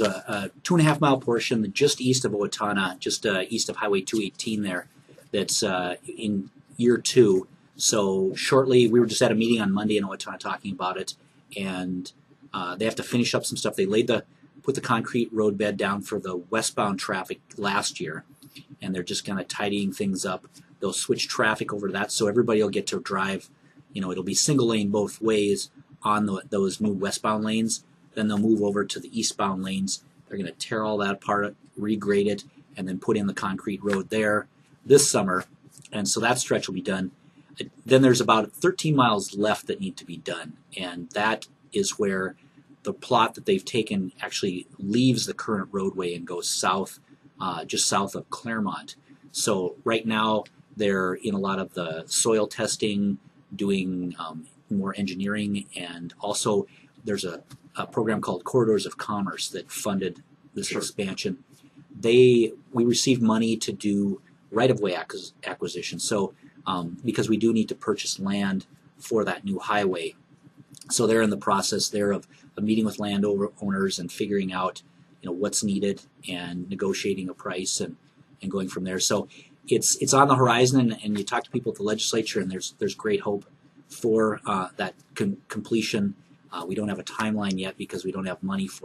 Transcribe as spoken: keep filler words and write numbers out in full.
a, a two and a half mile portion just east of Owatonna, just uh, east of Highway two eighteen there, that's uh, in year two. So shortly, we were just at a meeting on Monday in Owatonna talking about it, and uh, they have to finish up some stuff. They laid the put the concrete roadbed down for the westbound traffic last year, and they're just kind of tidying things up. They'll switch traffic over to that, so everybody will get to drive. You know, it'll be single lane both ways on the, those new westbound lanes. Then they'll move over to the eastbound lanes. They're going to tear all that apart, regrade it, and then put in the concrete road there this summer. And so that stretch will be done. Then there's about thirteen miles left that need to be done, and that is where the plot that they've taken actually leaves the current roadway and goes south, uh, just south of Claremont. So right now they're in a lot of the soil testing, doing um, more engineering, and also there's a, a program called Corridors of Commerce that funded this sure. expansion. They we received money to do right-of-way acquis acquisition, so um, because we do need to purchase land for that new highway. So they're in the process there of, of meeting with landowners and figuring out, you know, what's needed and negotiating a price and and going from there. So it's it's on the horizon, and, and you talk to people at the legislature, and there's there's great hope for uh, that com completion. Uh, we don't have a timeline yet because we don't have money for it.